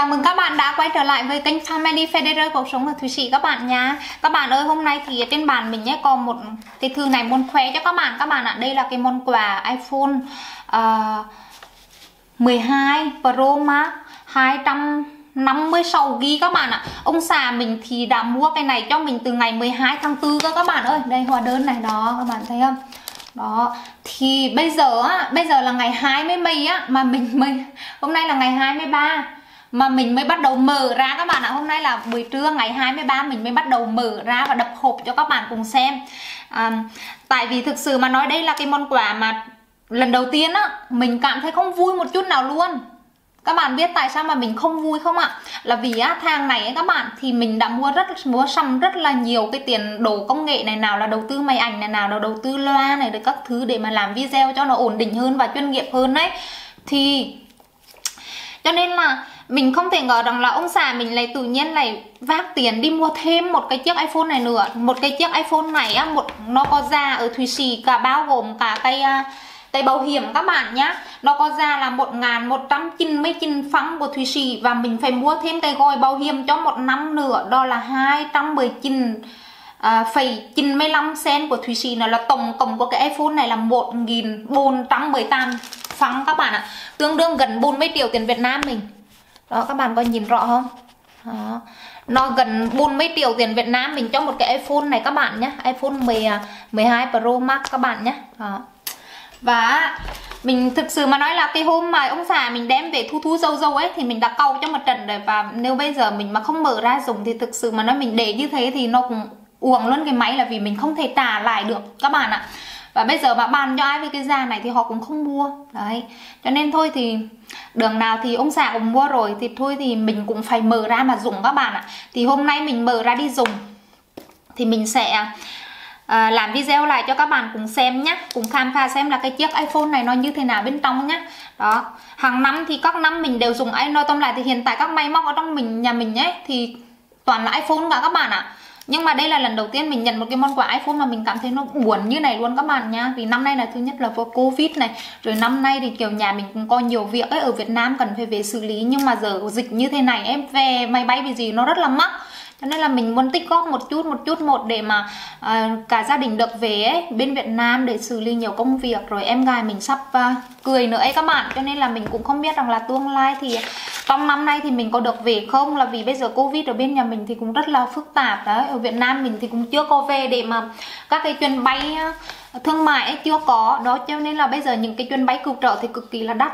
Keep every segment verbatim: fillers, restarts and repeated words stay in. Chào mừng các bạn đã quay trở lại với kênh Family Federer cuộc sống ở Thụy Sĩ các bạn nha. Các bạn ơi, hôm nay thì trên bàn mình nhé còn một cái thư này muốn khoe cho các bạn các bạn ạ. Đây là cái món quà iPhone uh, mười hai Pro Max hai trăm năm mươi sáu gi-ga-bai các bạn ạ. Ông xã mình thì đã mua cái này cho mình từ ngày mười hai tháng tư cơ các bạn ơi. Đây hóa đơn này đó, các bạn thấy không? Đó, thì bây giờ á, bây giờ là ngày hai mươi mấy á mà mình mới hôm nay là ngày hai mươi ba mà mình mới bắt đầu mở ra các bạn ạ. Hôm nay là buổi trưa ngày hai mươi ba mình mới bắt đầu mở ra và đập hộp cho các bạn cùng xem. À, tại vì thực sự mà nói đây là cái món quà mà lần đầu tiên á, mình cảm thấy không vui một chút nào luôn. Các bạn biết tại sao mà mình không vui không ạ? Là vì á, thang này ấy, các bạn thì mình đã mua rất mua sắm rất là nhiều cái tiền đồ công nghệ này, nào là đầu tư máy ảnh này, nào là đầu tư loa này, rồi các thứ để mà làm video cho nó ổn định hơn và chuyên nghiệp hơn đấy. Thì cho nên là mình không thể ngờ rằng là ông xã mình lại tự nhiên lại vác tiền đi mua thêm một cái chiếc iPhone này nữa. Một cái chiếc iPhone này á, một nó có giá ở Thụy Sĩ cả bao gồm cả cái cái bảo hiểm các bạn nhá. Nó có giá là một nghìn một trăm chín mươi chín franc của Thụy Sĩ và mình phải mua thêm cái gói bảo hiểm cho một năm nữa, đó là hai trăm mười chín À, phẩy chín mươi lăm sen của Thụy Sĩ, là tổng cộng của cái iPhone này là một nghìn bốn trăm mười tám franc các bạn ạ. Tương đương gần bốn mươi triệu tiền Việt Nam mình. Đó, các bạn có nhìn rõ không? Đó. Nó gần bốn mươi triệu tiền Việt Nam mình cho một cái iPhone này các bạn nhé. iPhone mười, mười hai Pro Max các bạn nhé. Đó. Và mình thực sự mà nói là cái hôm mà ông xã mình đem về thu thu dâu dâu ấy thì mình đã cau cho một trận rồi. Và nếu bây giờ mình mà không mở ra dùng thì thực sự mà nói mình để như thế thì nó cũng uổng luôn cái máy, là vì mình không thể trả lại được các bạn ạ. Và bây giờ mà bàn cho ai với cái giá này thì họ cũng không mua. Đấy, cho nên thôi thì đường nào thì ông xã cũng mua rồi thì thôi thì mình cũng phải mở ra mà dùng các bạn ạ. Thì hôm nay mình mở ra đi dùng thì mình sẽ à, làm video lại cho các bạn cùng xem nhé, cùng khám phá xem là cái chiếc iPhone này nó như thế nào bên trong nhé. Đó, hàng năm thì các năm mình đều dùng iPhone, nói tóm lại thì hiện tại các máy móc ở trong mình nhà mình ấy thì toàn là iPhone cả các bạn ạ. Nhưng mà đây là lần đầu tiên mình nhận một cái món quà iPhone mà mình cảm thấy nó buồn như này luôn các bạn nha. Vì năm nay là thứ nhất là vô Covid này, rồi năm nay thì kiểu nhà mình cũng có nhiều việc ấy ở Việt Nam cần phải về xử lý. Nhưng mà giờ dịch như thế này em về máy bay vì gì nó rất là mắc, cho nên là mình muốn tích góp một chút một chút một để mà à, cả gia đình được về ấy, bên Việt Nam để xử lý nhiều công việc. Rồi em gái mình sắp à, cười nữa ấy các bạn, cho nên là mình cũng không biết rằng là tương lai thì trong năm nay thì mình có được về không, là vì bây giờ Covid ở bên nhà mình thì cũng rất là phức tạp đấy. Ở Việt Nam mình thì cũng chưa có về để mà các cái chuyến bay thương mại ấy chưa có đó, cho nên là bây giờ những cái chuyến bay cứu trợ thì cực kỳ là đắt.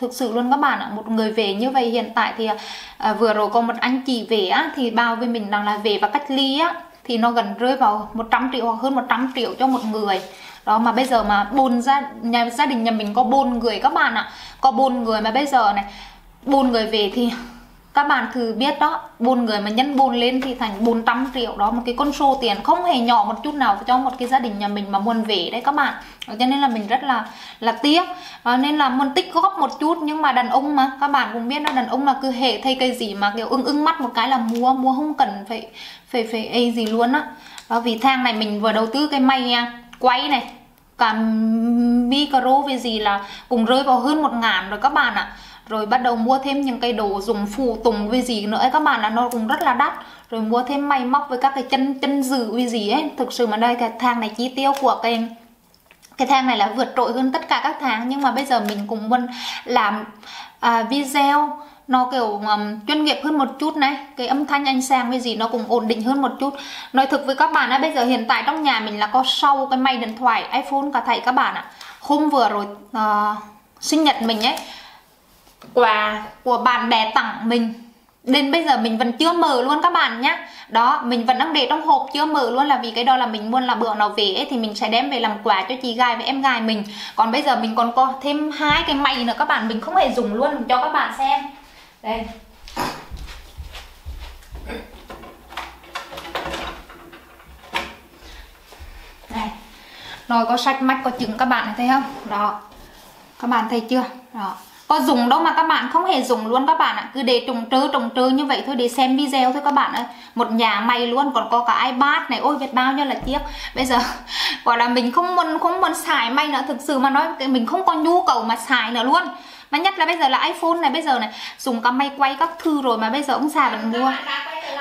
Thực sự luôn các bạn ạ, một người về như vậy hiện tại thì à, vừa rồi có một anh chị về á, thì bao với mình rằng là về và cách ly á, thì nó gần rơi vào một trăm triệu hoặc hơn một trăm triệu cho một người. Đó, mà bây giờ mà bốn gia, nhà, gia đình nhà mình có bốn người các bạn ạ. Có bốn người mà bây giờ này, bốn người về thì các bạn thử biết đó, bốn người mà nhân bốn lên thì thành bốn trăm triệu đó, một cái con số tiền không hề nhỏ một chút nào cho một cái gia đình nhà mình mà muốn về đấy các bạn. Cho nên là mình rất là là tiếc, à, nên là muốn tích góp một chút. Nhưng mà đàn ông mà các bạn cũng biết đó, đàn ông là cứ hề thay cây gì mà kiểu ưng ưng mắt một cái là mua, mua không cần phải phải phải ấy gì luôn á. Đó, vì thang này mình vừa đầu tư cái máy quay này, cả micro về gì là cùng rơi vào hơn một ngàn rồi các bạn ạ. Rồi bắt đầu mua thêm những cái đồ dùng phụ tùng với gì nữa ấy các bạn là nó cũng rất là đắt. Rồi mua thêm máy móc với các cái chân chân dự với gì ấy. Thực sự mà đây cái thang này chi tiêu của cái cái thang này là vượt trội hơn tất cả các tháng. Nhưng mà bây giờ mình cũng muốn làm à, video nó kiểu um, chuyên nghiệp hơn một chút này, cái âm thanh ánh sáng với gì nó cũng ổn định hơn một chút. Nói thực với các bạn á, bây giờ hiện tại trong nhà mình là có sáu cái máy điện thoại iPhone cả thầy các bạn ạ. Hôm vừa rồi uh, sinh nhật mình ấy, quà của bạn bè tặng mình đến bây giờ mình vẫn chưa mở luôn các bạn nhé. Đó, mình vẫn đang để trong hộp chưa mở luôn, là vì cái đó là mình muốn là bữa nào về ấy, thì mình sẽ đem về làm quà cho chị gái với em gái mình. Còn bây giờ mình còn có thêm hai cái máy nữa các bạn, mình không hề dùng luôn, mình cho các bạn xem đây. Này, nồi có sạch mạch có trứng các bạn thấy không? Đó, các bạn thấy chưa? Đó, có dùng đâu mà các bạn không hề dùng luôn các bạn ạ. Cứ để trồng trơ trồng trơ như vậy thôi để xem video thôi các bạn ơi. Một nhà mày luôn, còn có cả iPad này, ôi biết bao nhiêu là chiếc. Bây giờ gọi là mình không muốn không muốn xài may nữa, thực sự mà nói mình không có nhu cầu mà xài nữa luôn. Mà nhất là bây giờ là iPhone này, bây giờ này dùng cả máy quay các thứ rồi mà bây giờ ông già vẫn mua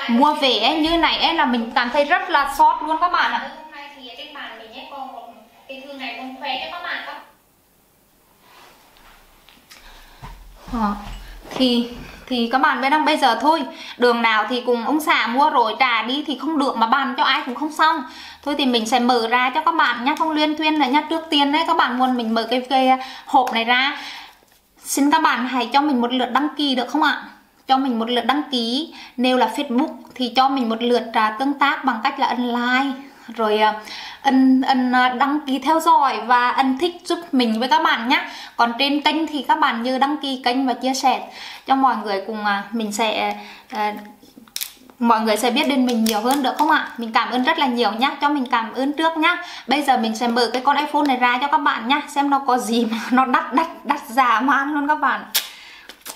mua về ấy, như này ấy là mình cảm thấy rất là sót luôn các bạn ạ. À, thì thì các bạn biết không, bây giờ thôi đường nào thì cùng ông xã mua rồi trả đi thì không được mà bàn cho ai cũng không xong. Thôi thì mình sẽ mở ra cho các bạn nhé, không liên thuyên là nhé. Trước tiên đấy các bạn muốn mình mở cái, cái hộp này ra, xin các bạn hãy cho mình một lượt đăng ký được không ạ? Cho mình một lượt đăng ký, nếu là Facebook thì cho mình một lượt uh, tương tác bằng cách là ấn like rồi ấn uh, ấn uh, đăng ký theo dõi và ấn thích giúp mình với các bạn nhé. Còn trên kênh thì các bạn nhớ đăng ký kênh và chia sẻ cho mọi người cùng uh, mình sẽ uh, mọi người sẽ biết đến mình nhiều hơn được không ạ? Mình cảm ơn rất là nhiều nhá, cho mình cảm ơn trước nhá. Bây giờ mình sẽ mở cái con iPhone này ra cho các bạn nhá, xem nó có gì mà nó đắt đắt đắt dã man luôn các bạn.